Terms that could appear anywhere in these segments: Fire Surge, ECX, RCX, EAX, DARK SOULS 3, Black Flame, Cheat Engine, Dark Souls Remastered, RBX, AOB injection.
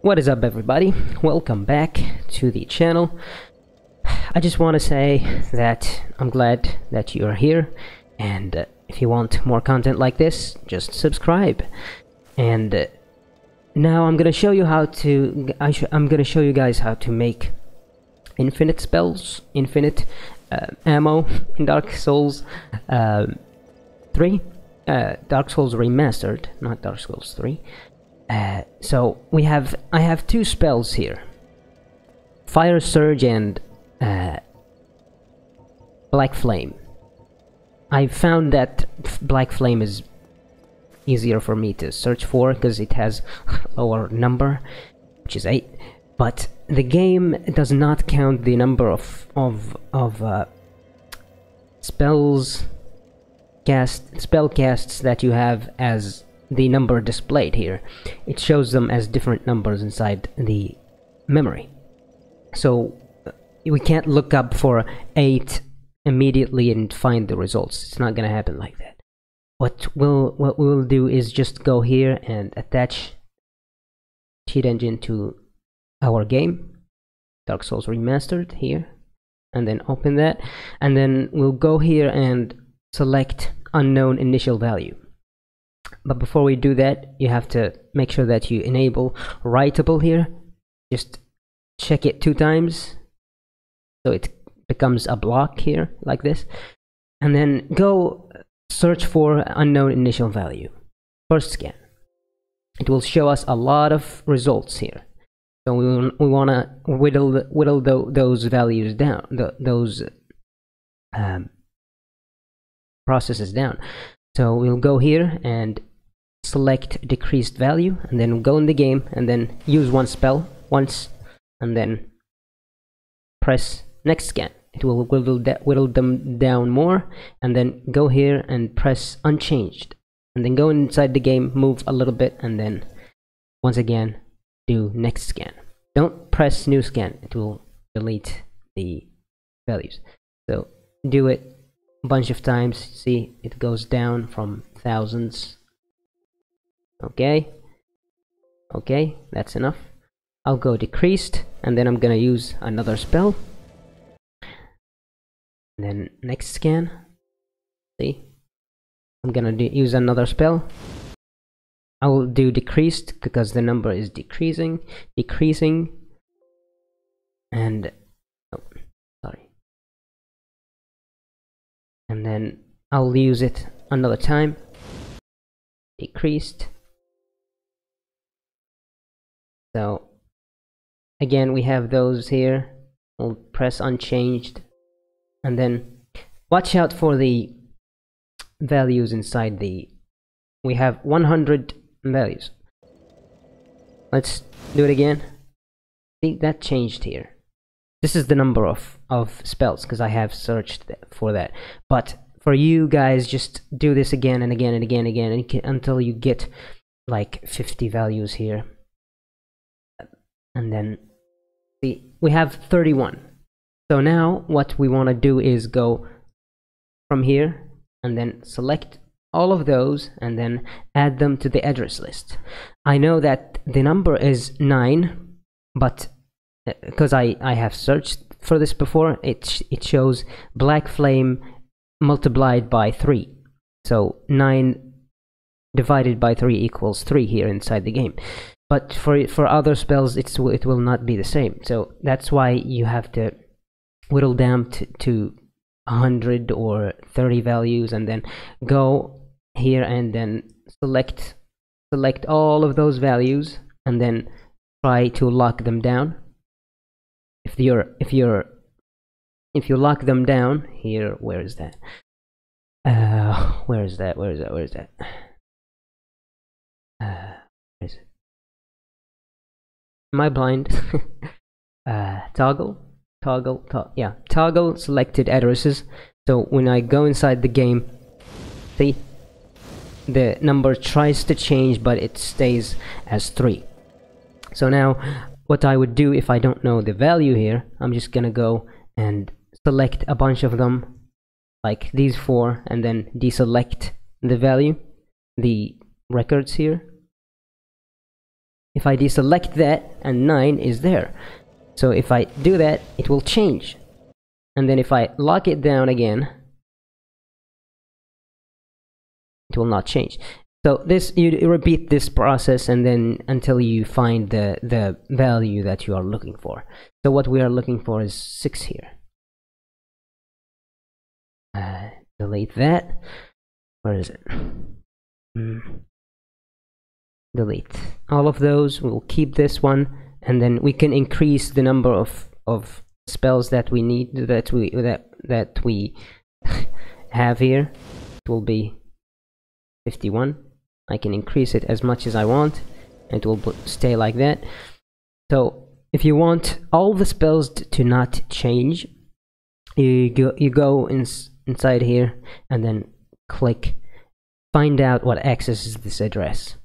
What is up, everybody? Welcome back to the channel. I just want to say that I'm glad that you are here, and if you want more content like this, just subscribe. And now I'm gonna show you how to I'm gonna show you guys how to make infinite spells, infinite ammo in Dark Souls 3, Dark Souls Remastered, not Dark Souls 3. So I have two spells here, Fire Surge and Black Flame. I found that Black Flame is easier for me to search for because it has lower number, which is 8, but the game does not count the number of spell casts that you have as the number displayed here. It shows them as different numbers inside the memory, so we can't look up for 8 immediately and find the results. It's not gonna happen like that. What we'll do is just go here and attach Cheat Engine to our game, Dark Souls Remastered, here, and then open that, and then we'll go here and select unknown initial value. But before we do that, you have to make sure that you enable writable here. Just check it 2 times so it becomes a block here like this, and then go search for unknown initial value. First scan, it will show us a lot of results here, so we want to whittle those values down, those processes down. So we'll go here and select decreased value, and then go in the game and then use one spell once, and then press next scan. It will whittle them down more, and then go here and press unchanged, and then go inside the game, move a little bit, and then once again do next scan. Don't press new scan, it will delete the values. So do it bunch of times. See, it goes down from thousands. Okay, that's enough. I'll go decreased, and then I'm gonna use another spell, and then next scan. See, I'm gonna use another spell. I will do decreased because the number is decreasing, and then I'll use it another time. Decreased. So again, we have those here. We'll press unchanged, and then watch out for the values inside the... we have 100 values. Let's do it again. See, that changed here. This is the number of spells because I have searched for that. But for you guys, just do this again and again and again and again, and until you get like 50 values here. And then see, we have 31. So now what we want to do is go from here and then select all of those and then add them to the address list. I know that the number is 9, but because I have searched for this before, it shows Black Flame multiplied by 3, so 9 divided by 3 equals 3 here inside the game. But for other spells, it will not be the same, so that's why you have to whittle down to 100 or 30 values, and then go here and then select all of those values, and then try to lock them down. If you lock them down here, where is it? Am I blind? Toggle selected addresses. So when I go inside the game, see, the number tries to change, but it stays as 3. So now what I would do if I don't know the value here, I'm just gonna go and select a bunch of them, like these 4, and then deselect the records here. If I deselect that, and 9 is there. So if I do that, it will change. And then if I lock it down again, it will not change. So this, you repeat this process, and then until you find the value that you are looking for. So what we are looking for is 6 here. Delete that. Where is it? Delete all of those. We'll keep this one, and then we can increase the number of spells that we need, that we have here. It will be 51. I can increase it as much as I want. It will stay like that. So if you want all the spells to not change, you go inside here and then click find out what accesses this address.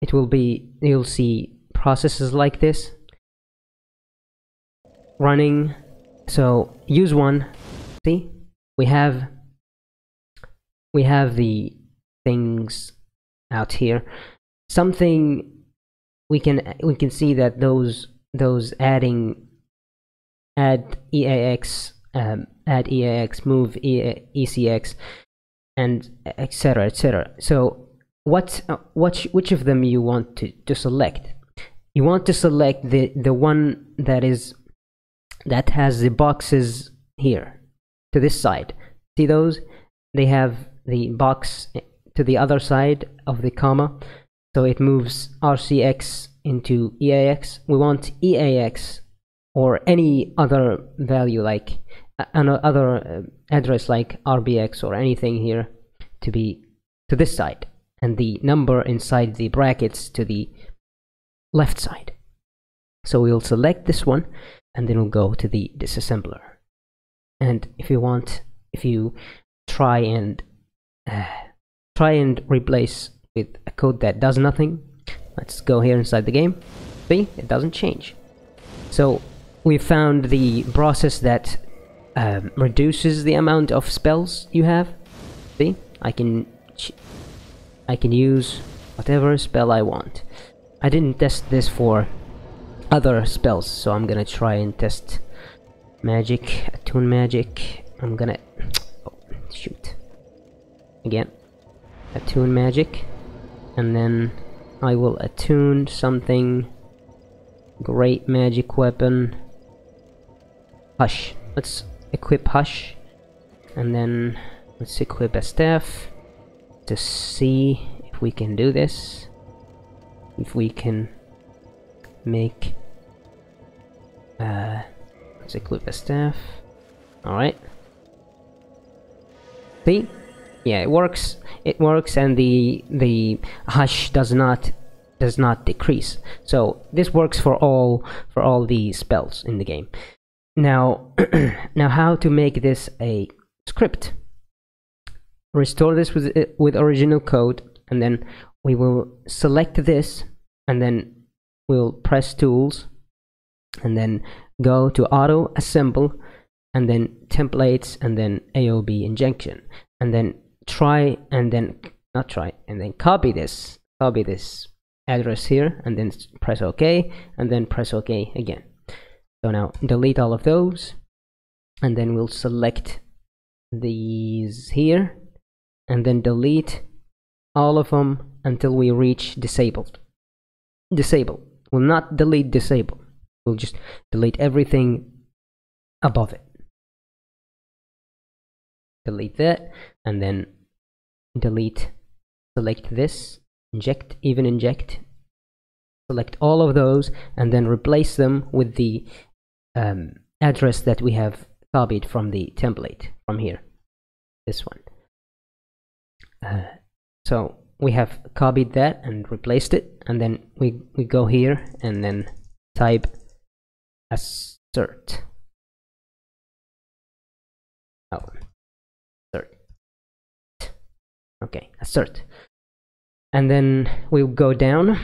It will be, you'll see processes like this running. So use one. See, we have the things out here. Something we can see that those add EAX, add EAX, move ECX, and etc, etc. So which of them you want to select? You want to select the one that has the boxes here to this side. See those? They have the box to the other side of the comma, so it moves RCX into EAX. We want EAX or any other value, like another address like RBX or anything here, to be to this side, and the number inside the brackets to the left side. So we'll select this one, and then we'll go to the disassembler. And if you try and replace with a code that does nothing, let's go here inside the game. See, it doesn't change. So we found the process that reduces the amount of spells you have. See, I can use whatever spell I want. I didn't test this for other spells, so I'm gonna try and test magic, attune magic. I'm gonna, oh shoot, again, attune magic, and then I will attune something. Great magic weapon, hush. Let's equip hush, and then let's equip a staff to see if we can do this. If we can make, let's equip a staff. Alright. See? Yeah, it works. It works, and the hush does not decrease. So this works for all the spells in the game. Now now how to make this a script. Restore this with original code, and then we will select this, and then we'll press tools, and then go to auto assemble, and then templates, and then AOB injection, and then try, and then not try, and then copy this address here, and then press OK, and then press OK again. So now delete all of those, and then we'll select these here, and then delete all of them until we reach disabled. Disable. We'll not delete disable. We'll just delete everything above it. Delete that, and then delete, select this, inject, even inject. Select all of those, and then replace them with the address that we have copied from the template, from here, this one. So we have copied that and replaced it, and then we go here and then type assert. Oh, assert. Okay, assert. And then we'll go down,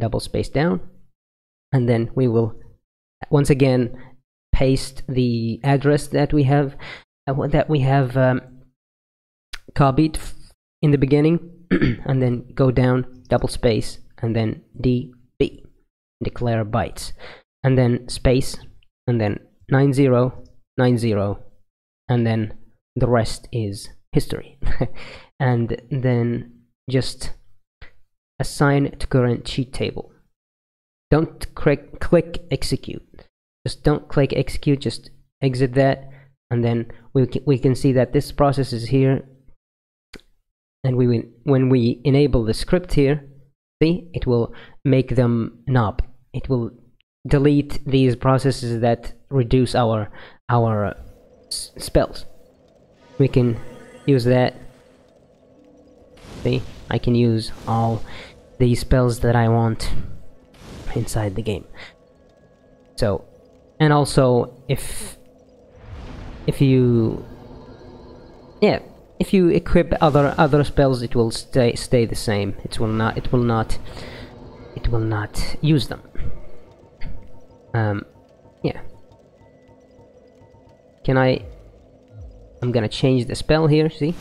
double space down, and then we will once again paste the address that we have copied in the beginning, and then go down double space, and then DB, declare bytes, and then space, and then 9090, and then the rest is history. And then just assign to current cheat table. Don't click execute. Just don't click execute, just exit that, and then we can see that this process is here, and we will, when we enable the script here, see, it will make them knob. It will delete these processes that reduce our spells. We can use that. See, I can use all the spells that I want inside the game. So, and also if you equip other spells, it will stay the same. It will not use them. Yeah. I'm gonna change the spell here, see?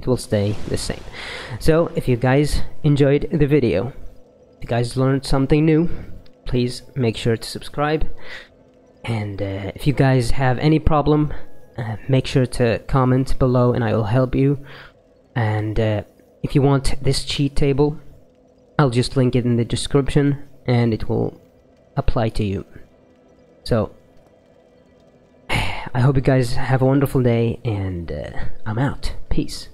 It will stay the same. So, if you guys enjoyed the video, if you guys learned something new, please make sure to subscribe. And if you guys have any problem, make sure to comment below and I will help you. And if you want this cheat table, I'll just link it in the description and it will apply to you. So, I hope you guys have a wonderful day, and I'm out. Peace.